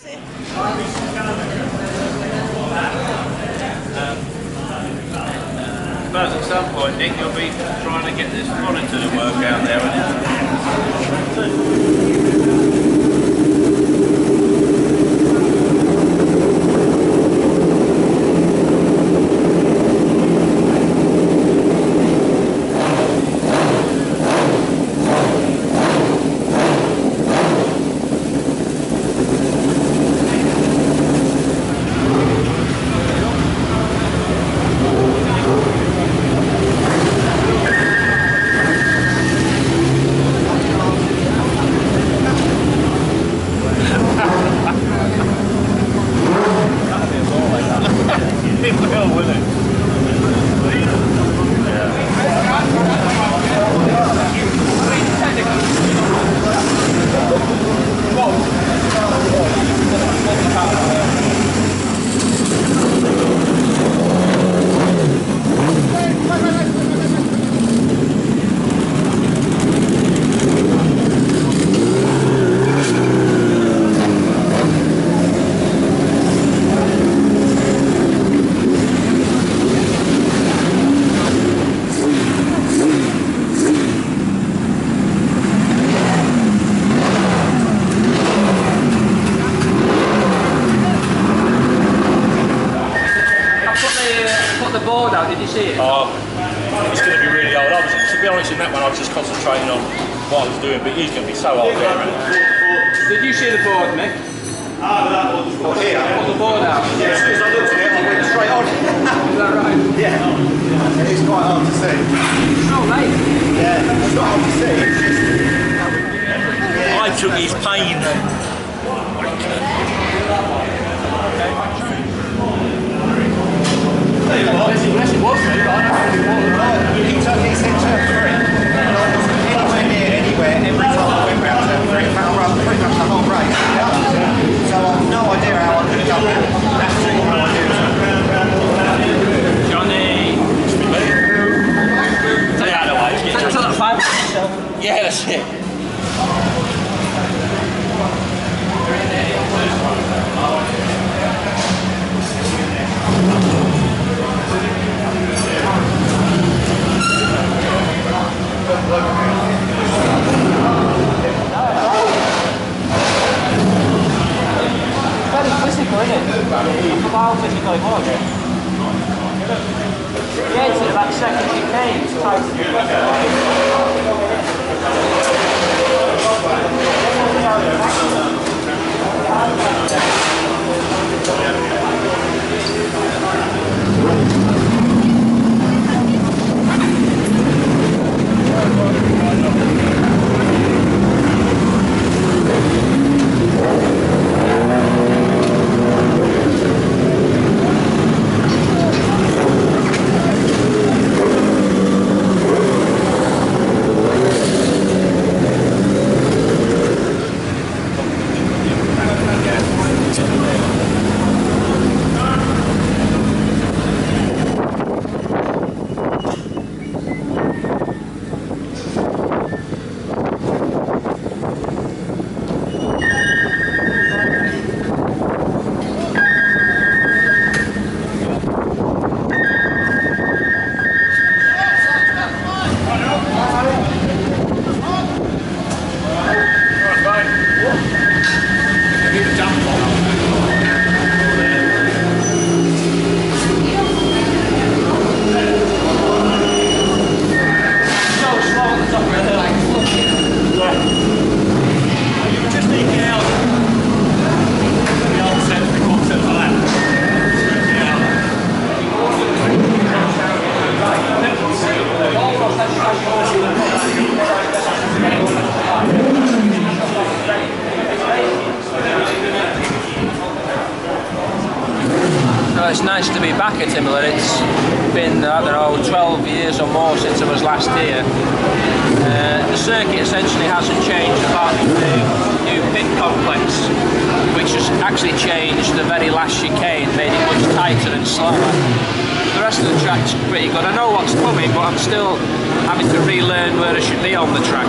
But at some point, Nick, you'll be trying to get this monitor to work out there. It's nice to be back at Imola. It's been, I don't know, 12 years or more since I was last here. The circuit essentially hasn't changed apart from the new pit complex, which has actually changed the very last chicane, made it much tighter and slower. The rest of the track's pretty good. I know what's coming, but I'm still having to relearn where I should be on the track.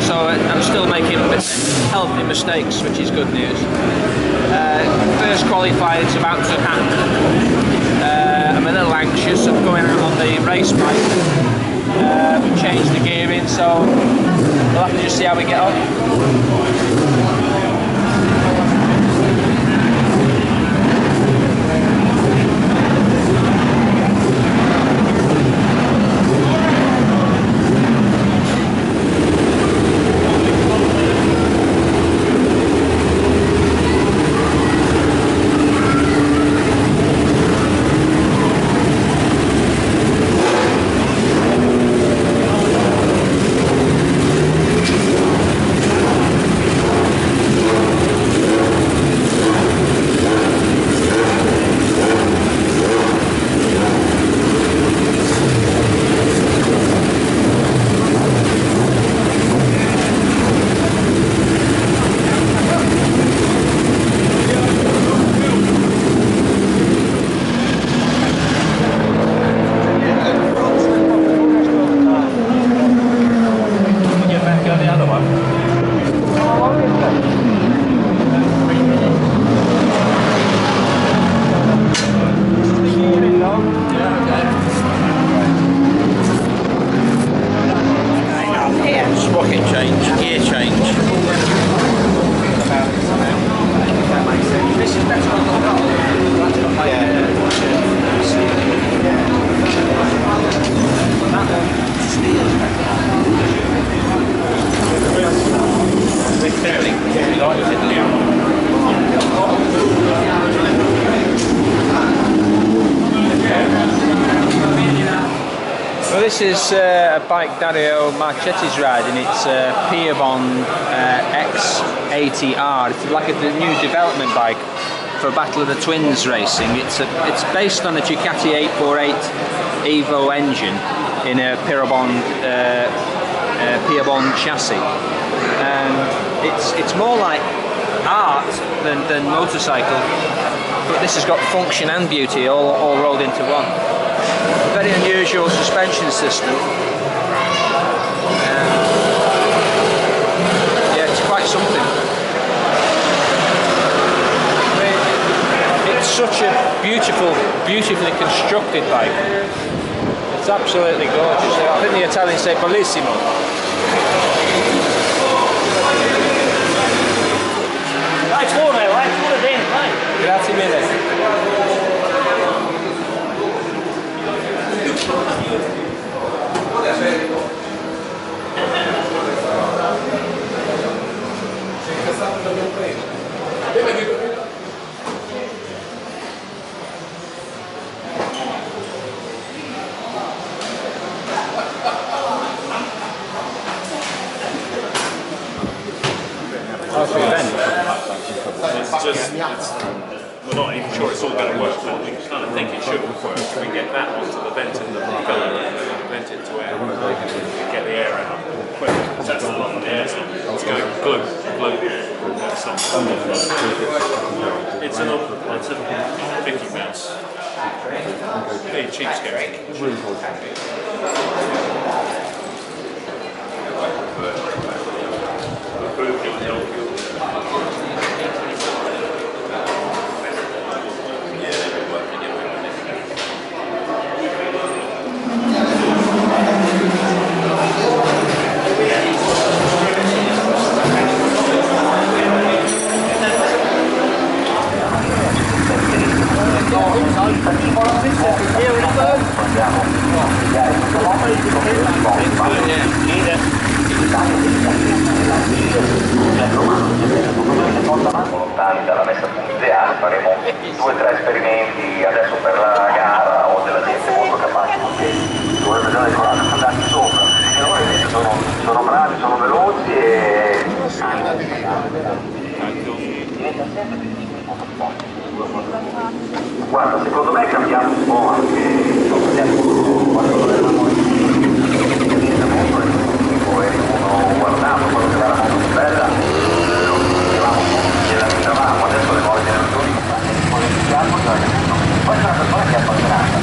So I'm still making healthy mistakes, which is good news. First qualifier's about to happen. I'm a little anxious of going out on the race bike. We've changed the gearing, so we'll have to just see how we get on. This is a bike Dario Marchetti's riding. It's a Pierbon X80R. It's like a new development bike for Battle of the Twins racing. It's based on a Ducati 848 Evo engine in a Pierbon chassis. It's more like art than motorcycle, but this has got function and beauty all rolled into one. Very unusual suspension system. Yeah, it's quite something. It's such a beautifully constructed bike. It's absolutely gorgeous. I think the Italians say bellissimo. Right, put it in, right. Grazie mille. It's just, we're not even sure it's all going to work, but we kind of think it should work. If we get that onto the vent in the propeller, vent it to air, get the air out quick. That's the one, the air's not. It's going glue. That's not. It's a Mickey Mouse. A cheapskate. Dalla messa a punto ideale faremo 2 o 3 esperimenti adesso per la gara o della gente molto capace, perché dovrebbe già andarci sopra. I loro invece sono bravi, sono veloci e diventa sempre più difficile molto forte. Guarda, secondo me cambiamo un po' anche quando lo eravamo diventa molto restrittivo e uno guardato quando c'era la moto più bella. Adesso le nuove generazioni, poi c'è una persona che ha fatto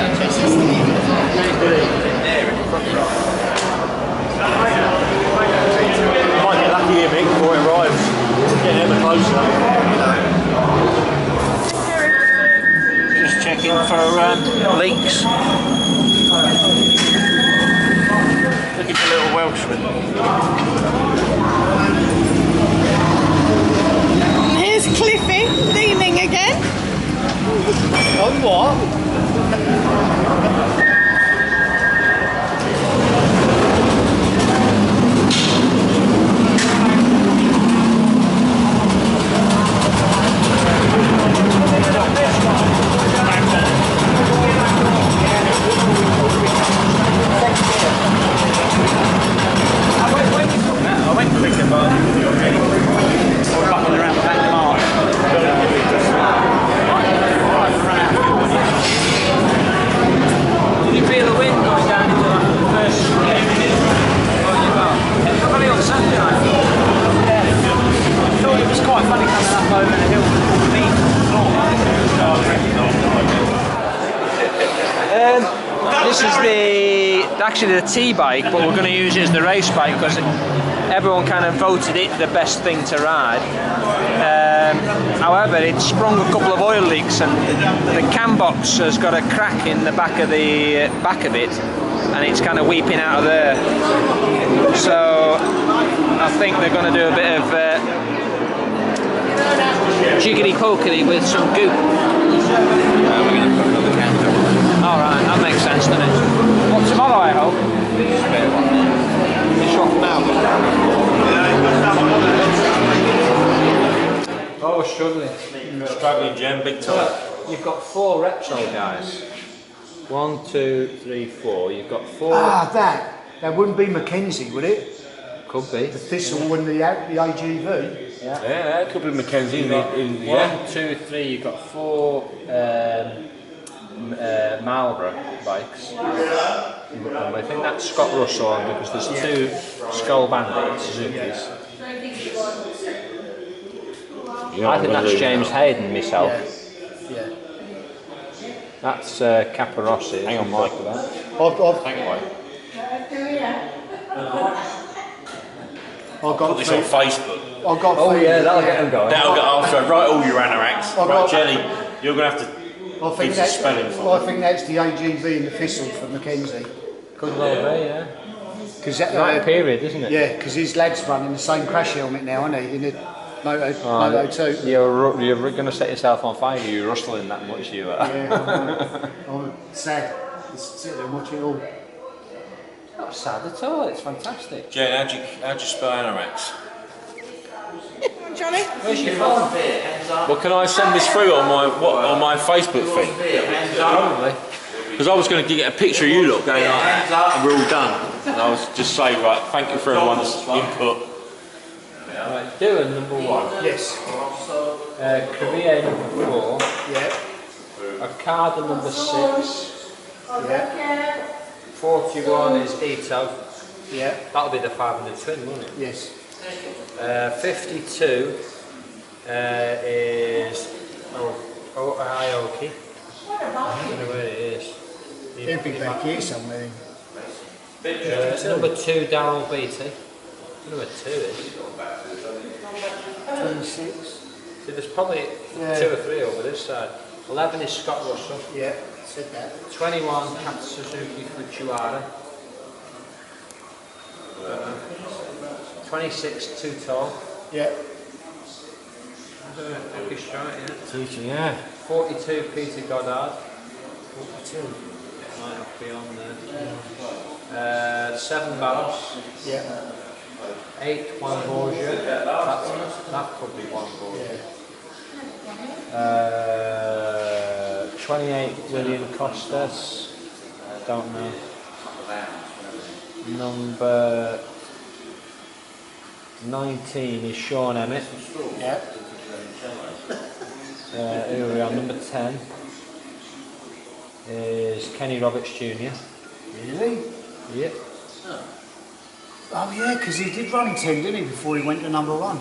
Might get lucky here, Mick, before it arrives. Get ever closer. Just checking for leaks. Looking for little Welshman. Here's Cliffy leaning again. Oh, what? The tea bike, but we're going to use it as the race bike because everyone kind of voted it the best thing to ride. However, it sprung a couple of oil leaks and the cam box has got a crack in the back of it, and it's kind of weeping out of there. So I think they're going to do a bit of jiggity pokery with some goop. We're going to put another cam down. All right, that makes sense, doesn't it? Tomorrow, I hope. Oh, surely. Struggling, Jim, big time. You've got four reps on, guys. 1, 2, 3, 4. You've got four. Ah, that wouldn't be Mackenzie, would it? Could be. The Thistle, yeah. And the AGV. Yeah, that could be Mackenzie. Yeah. 1, 2, 3. You've got four. Marlborough bikes. I think that's Scott Russell on, because there's two Skull Bandit Suzukis. I think that's James Hayden myself. Yeah. That's Caparossi. Hang on, Mike. I've got this on Facebook. Oh yeah, that'll get him going. That'll get after. Right, all your anoraks. Right, Jenny, you're gonna have to. I think that's the AGV and the Thistle for Mackenzie. Could well be, yeah. Because that's that period, isn't it? Yeah, because his lad's running the same crash helmet now, isn't he? In the Moto 2. You're going to set yourself on fire. You're rustling that much, you are. Yeah, I'm sad. Just sit there and watch it all. Not sad at all. It's fantastic. Jane, how'd you spell anoraks? Johnny? Where's your phone? Well, can I send this through on my Facebook thing? Probably. Because I was going to get a picture of you lot going like that, and we're all done. And I was just saying, right, thank you for everyone's input. Right, Dylan, number one. Yes. Korea, number four. Yeah. Okada, number six. Yeah. 41 is Ito. Yeah. That'll be the 500 twin, won't it? Yes. 52 is Aoki. I don't know where it is. It'll be back here somewhere. Number 2, Darryl Beatty. I don't know where 2 is. 26. So there's probably 2 or 3 over this side. 11 is Scott Russell. Yeah, said that. 21, Katsuzuki Fujiwara. 26, too tall. Yeah. Yeah. 42, Peter Goddard. 42. It might not be on there. Yeah. 7, Barros. Yeah. 8, Juan Borgia. That could be Juan Borgia. Yeah. 28, William Costas. I don't know. Number 19 is Sean Emmett. Yeah. Here we are. Number 10 is Kenny Roberts Jr. Really? Yep. Oh yeah, because he did run 10, didn't he, before he went to number 1?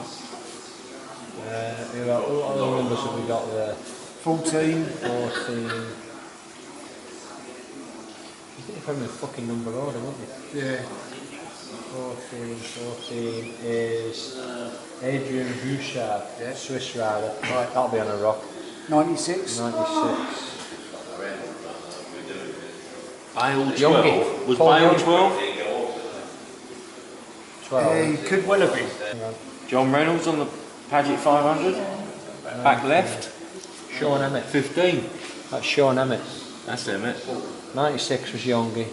Here we are. What other numbers have we got there? 14. Probably a fucking number order, wasn't it? Yeah. 14 is Adrian Bouchard, yeah. Swiss rider. Right. That'll be on a rock. 96. 96. Aisle 12. Was Aisle 12? 12. He could well have been. John Reynolds on the Padgett 500. Back left. Sean Emmett. 15. That's Sean Emmett. That's Emmett. 96 was Yongi.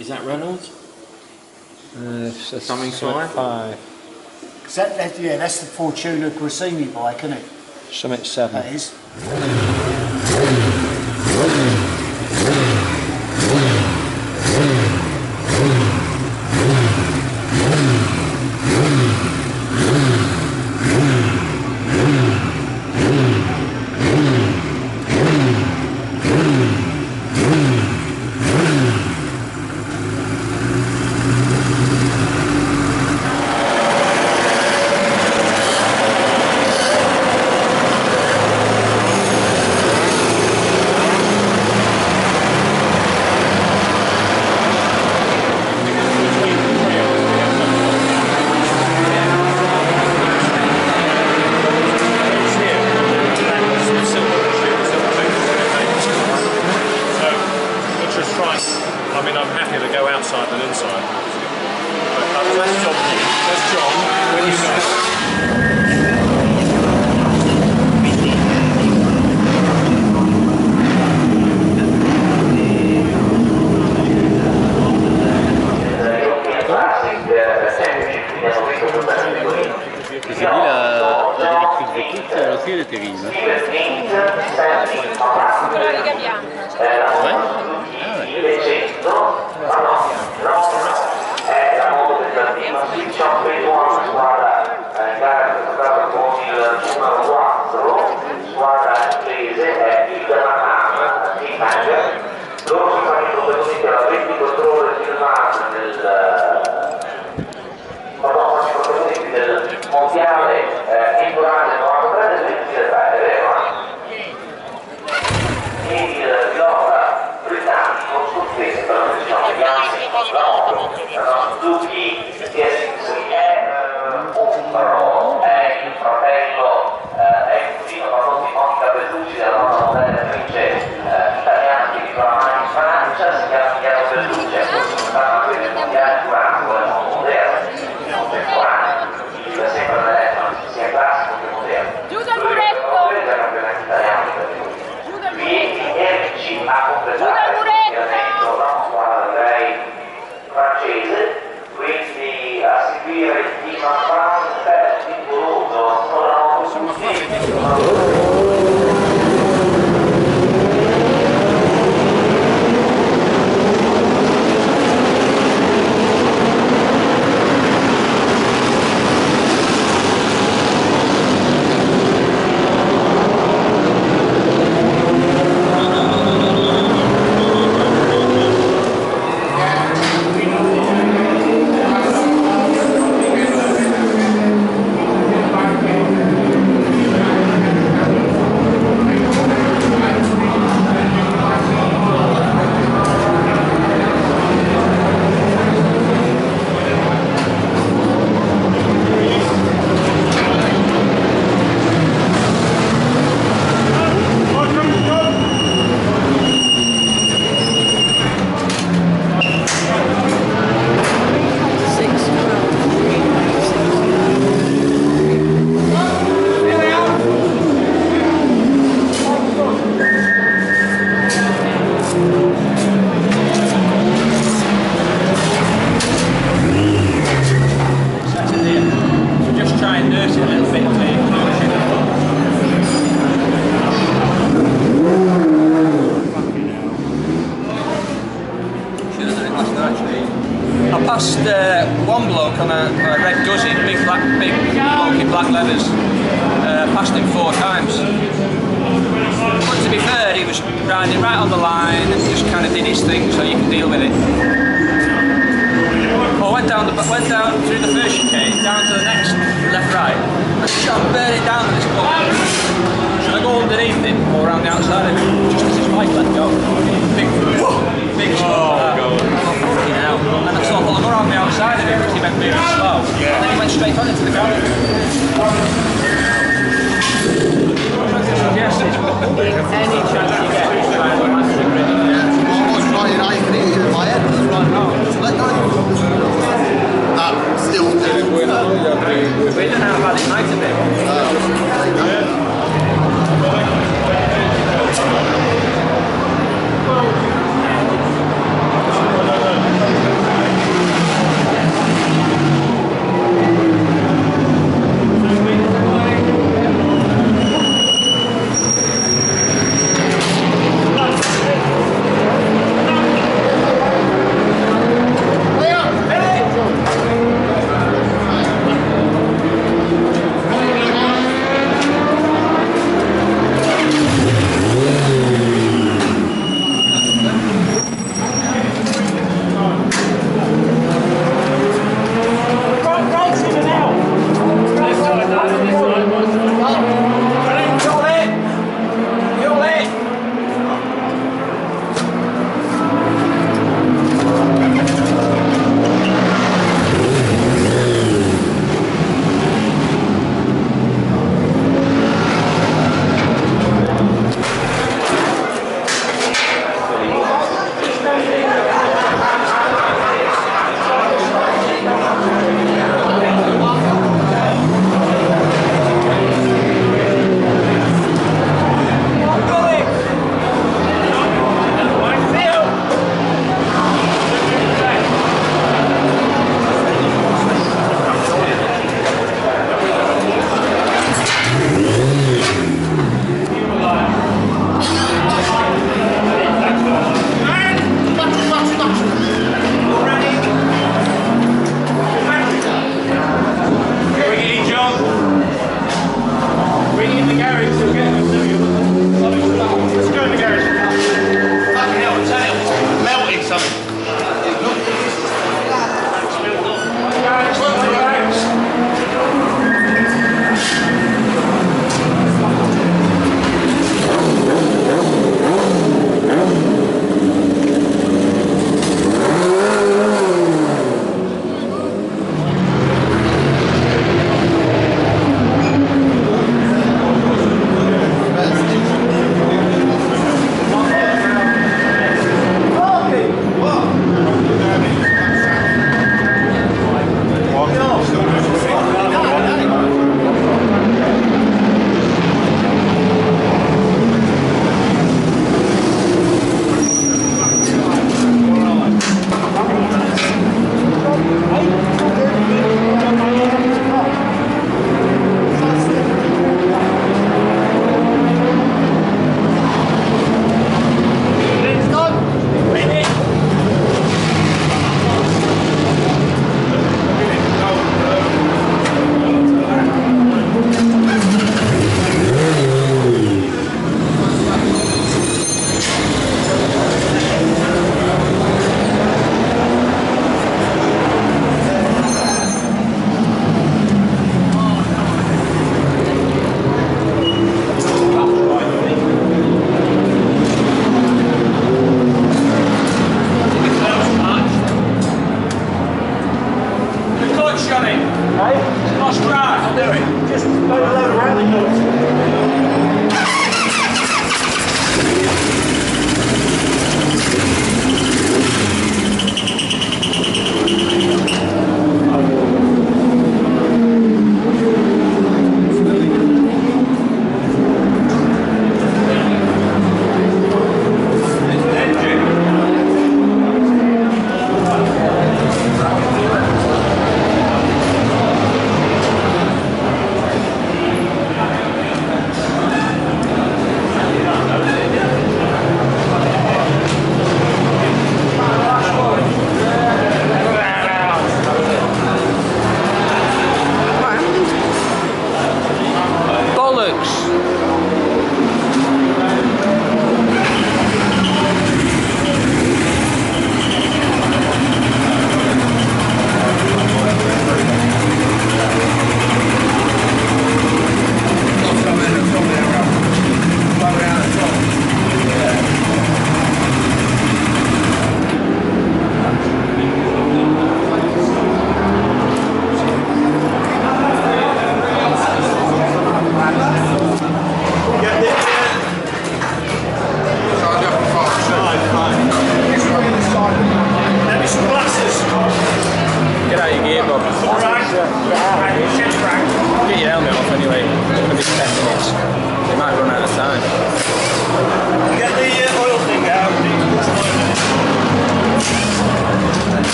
Is that Reynolds? Something five. Yeah, that's the Fortuna Grassini bike, isn't it? Summit 7. That is. Just because his bike let go. Big, big, oh, God.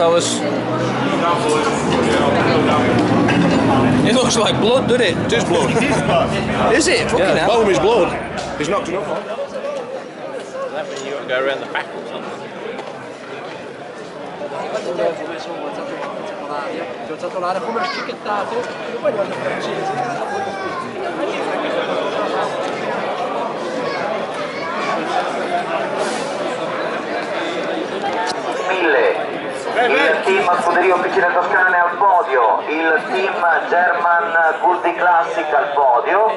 fellas. It looks like blood, doesn't it? It is blood. Is it? Fucking hell. Bone is blood. He's knocked it up. That means you got to go around the back or something. Il team Scuderia Piccolino Toscana è al podio, il team German Goldie Classic al podio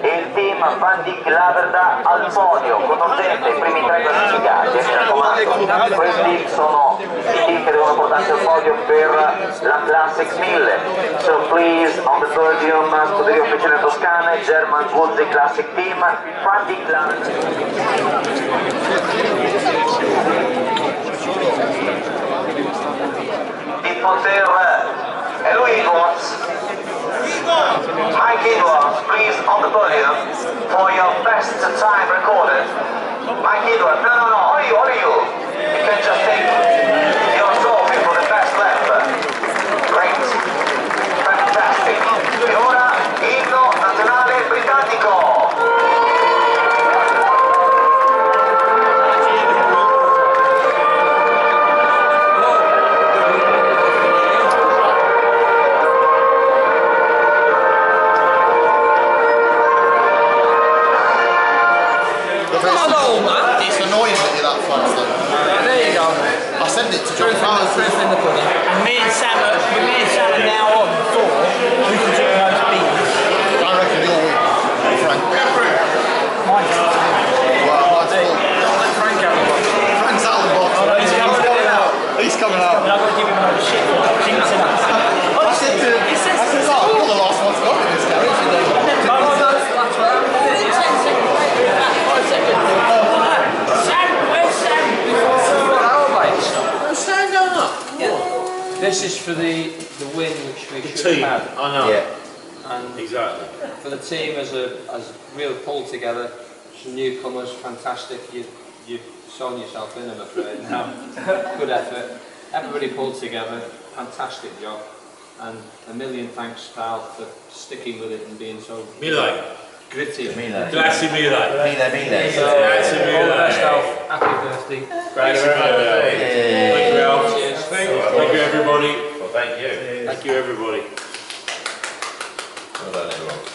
e il team Fandic Laverda al podio. Conoscete i primi tre classificati, mi raccomando, questi sono i team che devono portarsi al podio per la Classic 1000. So please on the podium Scuderia Piccolino Toscana, German Goldie Classic team, Fandic Laverda. Poter and Louis Edwards, Mike Edwards, please on the podium for your best time recorded. Mike Edwards, no, all you. You can just take your trophy for the best lap. Great, fantastic. E ora inno nazionale britannico. This is for the win which we should have had. I know. Yeah. And exactly. For the team as a real pull together, some newcomers, fantastic. You've shown yourself in, I'm afraid. No. Good effort. Everybody pulled together, fantastic job. And a million thanks, pal, for sticking with it and being so gritty. Grazie mille. So, all the best, Alf. Happy birthday. Grazie mille. Thank you, Alf. Thank you everybody. Well, thank you. Cheers. Thank you everybody. Well done everyone.